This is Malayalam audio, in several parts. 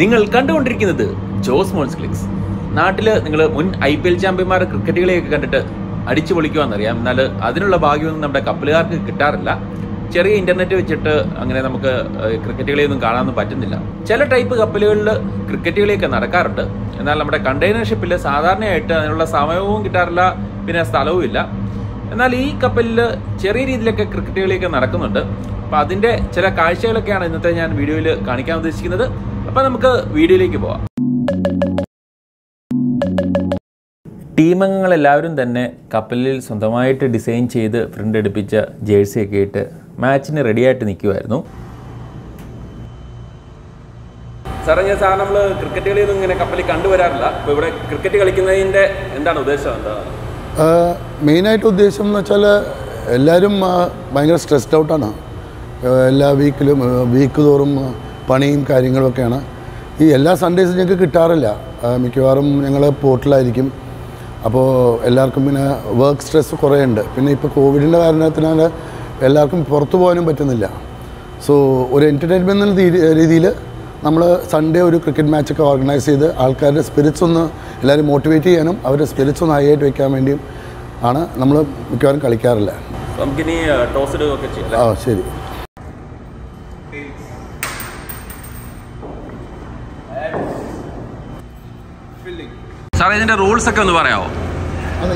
നിങ്ങൾ കണ്ടുകൊണ്ടിരിക്കുന്നത് ജോസ്മോൺസ് ക്ലിക്സ്. നാട്ടിൽ നിങ്ങൾ മുൻ IPL ചാമ്പ്യന്മാരുടെ ക്രിക്കറ്റുകളെയൊക്കെ കണ്ടിട്ട് അടിച്ചു പൊളിക്കുവാന്നറിയാം. എന്നാൽ അതിനുള്ള ഭാഗ്യമൊന്നും നമ്മുടെ കപ്പലുകാർക്ക് കിട്ടാറില്ല. ചെറിയ ഇൻ്റർനെറ്റ് വെച്ചിട്ട് അങ്ങനെ നമുക്ക് ക്രിക്കറ്റുകളെയൊന്നും കാണാനൊന്നും പറ്റുന്നില്ല. ചില ടൈപ്പ് കപ്പലുകളിൽ ക്രിക്കറ്റുകളെയൊക്കെ നടക്കാറുണ്ട്. എന്നാൽ നമ്മുടെ കണ്ടെയ്നർ ഷിപ്പിൽ സാധാരണയായിട്ട് അതിനുള്ള സമയവും കിട്ടാറില്ല, പിന്നെ സ്ഥലവും ഇല്ല. എന്നാൽ ഈ കപ്പലിൽ ചെറിയ രീതിയിലൊക്കെ ക്രിക്കറ്റുകളെയൊക്കെ നടക്കുന്നുണ്ട്. അപ്പോൾ അതിൻ്റെ ചില കാഴ്ചകളൊക്കെയാണ് ഇന്നത്തെ ഞാൻ വീഡിയോയിൽ കാണിക്കാൻ ഉദ്ദേശിക്കുന്നത്. അപ്പോൾ നമുക്ക് വീഡിയോയിലേക്ക് പോവാം. ടീമംഗങ്ങളെല്ലാവരും തന്നെ കപ്പലിൽ സ്വന്തമായിട്ട് ഡിസൈൻ ചെയ്ത് പ്രിൻ്റ് എടുപ്പിച്ച ജേഴ്സിയൊക്കെ ഇട്ട് മാച്ചിന് റെഡിയായിട്ട് നിൽക്കുമായിരുന്നു. സാറേ, ഞാൻ സാർ നമ്മൾ ക്രിക്കറ്റ് കളിയൊന്നും ഇങ്ങനെ കപ്പലിൽ കണ്ടുവരാറില്ല. അപ്പോൾ ഇവിടെ ക്രിക്കറ്റ് കളിക്കുന്നതിൻ്റെ എന്താണ് ഉദ്ദേശം? എന്താ മെയിനായിട്ട് ഉദ്ദേശം എന്ന് വെച്ചാൽ എല്ലാവരും ഭയങ്കര സ്ട്രെസ്ഡ് ഔട്ടാണ്. എല്ലാ വീക്കിലും വീക്ക് തോറും പണിയും കാര്യങ്ങളുമൊക്കെയാണ്. ഈ എല്ലാ സൺഡേസും ഞങ്ങൾക്ക് കിട്ടാറില്ല. മിക്കവാറും ഞങ്ങൾ പോർട്ടിലായിരിക്കും. അപ്പോൾ എല്ലാവർക്കും പിന്നെ വർക്ക് സ്ട്രെസ് കുറേ ഉണ്ട്. പിന്നെ ഇപ്പോൾ കോവിഡിൻ്റെ കാരണത്തിനാൽ എല്ലാവർക്കും പുറത്തു പോകാനും പറ്റുന്നില്ല. സോ ഒരു എൻ്റർടൈൻമെൻ്റ് എന്ന രീതിയിൽ നമ്മൾ സൺഡേ ഒരു ക്രിക്കറ്റ് മാച്ചൊക്കെ ഓർഗനൈസ് ചെയ്ത് ആൾക്കാരുടെ സ്പിരിറ്റ്സ് ഒന്ന് എല്ലാവരും മോട്ടിവേറ്റ് ചെയ്യാനും അവരുടെ സ്പിരിറ്റ്സ് ഒന്ന് ഹൈ ആയിട്ട് വയ്ക്കാൻ വേണ്ടിയും ആണ് നമ്മൾ മിക്കവാറും കളിക്കാറില്ല. ആ ശരി. സാറേ, ഇതിൻ്റെ റൂൾസ് ഒക്കെ ഒന്ന് പറയാമോ?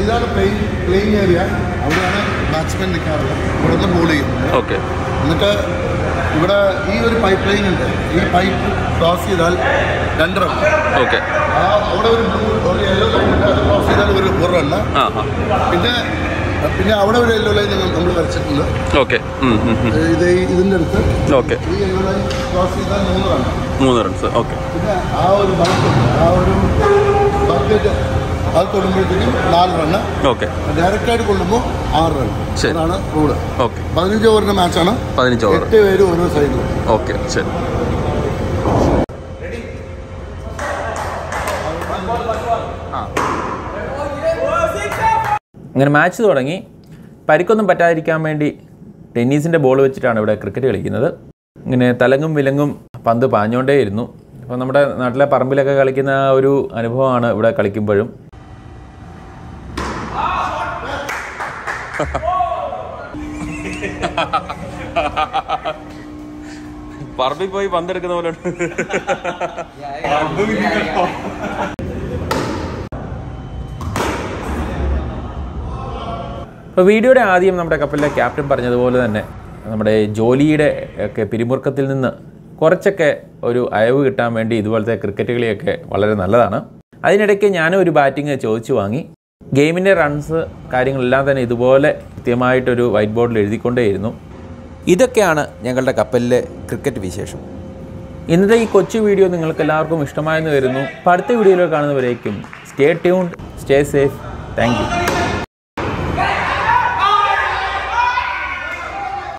ഇതാണ് പ്ലേയിങ് ഏരിയ. അവിടെയാണ് ബാറ്റ്സ്മാൻ നിൽക്കാറുള്ളത്. ഇവിടെ നിന്ന് ബോൾ ചെയ്യും. ഓക്കെ. എന്നിട്ട് ഇവിടെ ഈ ഒരു പൈപ്പ് ലൈൻ ഉണ്ട്. ഈ പൈപ്പ് ക്രോസ് ചെയ്താൽ 2 റൺ. ഓക്കെ. ആ അവിടെ ഒരു യെല്ലോ ലൈൻ ഉണ്ട്. അത് ക്രോസ് ചെയ്താൽ ഒരു റണ്ണ്. പിന്നെ അവിടെ ഒരു യെല്ലോ ലൈൻ നമ്മൾ വരച്ചിട്ടുണ്ട്. ഓക്കെ. ഇത് ഇതിൻ്റെ അടുത്ത്. ഓക്കെ. ഈ യെല്ലോ ലൈൻ ക്രോസ് ചെയ്താൽ 3 റൺസ്. ഓക്കെ. പിന്നെ ആ ഒരു ബക്കറ്റ് അത് തൊടുമ്പോഴത്തേക്കും 4 റണ്ണ്. ഓക്കെ. ഡയറക്റ്റായിട്ട് കൊള്ളുമ്പോൾ 6 റൺ. അതാണ് റൂള്. ഓക്കെ. 15 ഓവറിൻ്റെ മാച്ചാണ്. 15 ഓവർ. 8 പേര് ഓരോ സൈഡിൽ. ഓക്കെ, ശരി. അങ്ങനെ മാച്ച് തുടങ്ങി. പരിക്കൊന്നും പറ്റാതിരിക്കാൻ വേണ്ടി ടെന്നീസിൻ്റെ ബോൾ വെച്ചിട്ടാണ് ഇവിടെ ക്രിക്കറ്റ് കളിക്കുന്നത്. ഇങ്ങനെ തലങ്ങും വിലങ്ങും പന്ത് പാഞ്ഞുകൊണ്ടേയിരുന്നു. അപ്പോൾ നമ്മുടെ നാട്ടിലെ പറമ്പിലൊക്കെ കളിക്കുന്ന ഒരു അനുഭവമാണ് ഇവിടെ കളിക്കുമ്പോഴും. പറമ്പിൽ പോയി പന്തെടുക്കുന്ന പോലെ. അപ്പോൾ വീഡിയോയുടെ ആദ്യം നമ്മുടെ കപ്പലിലെ ക്യാപ്റ്റൻ പറഞ്ഞതുപോലെ തന്നെ നമ്മുടെ ജോലിയുടെ ഒക്കെ പിരിമുറുക്കത്തിൽ നിന്ന് കുറച്ചൊക്കെ ഒരു അയവ് കിട്ടാൻ വേണ്ടി ഇതുപോലത്തെ ക്രിക്കറ്റ് കളിയൊക്കെ വളരെ നല്ലതാണ്. അതിനിടയ്ക്ക് ഞാനും ഒരു ബാറ്റിംഗ് ചോദിച്ചു വാങ്ങി. ഗെയിമിൻ്റെ റൺസ് കാര്യങ്ങളെല്ലാം തന്നെ ഇതുപോലെ കൃത്യമായിട്ടൊരു വൈറ്റ് ബോർഡിൽ എഴുതിക്കൊണ്ടേയിരുന്നു. ഇതൊക്കെയാണ് ഞങ്ങളുടെ കപ്പലിലെ ക്രിക്കറ്റ് വിശേഷം. ഇന്നത്തെ ഈ കൊച്ചു വീഡിയോ നിങ്ങൾക്ക് എല്ലാവർക്കും ഇഷ്ടമായെന്ന് വരുന്നു. അടുത്ത വീഡിയോയിൽ കാണുന്നവരേക്കും stay tuned, stay safe. Thank U.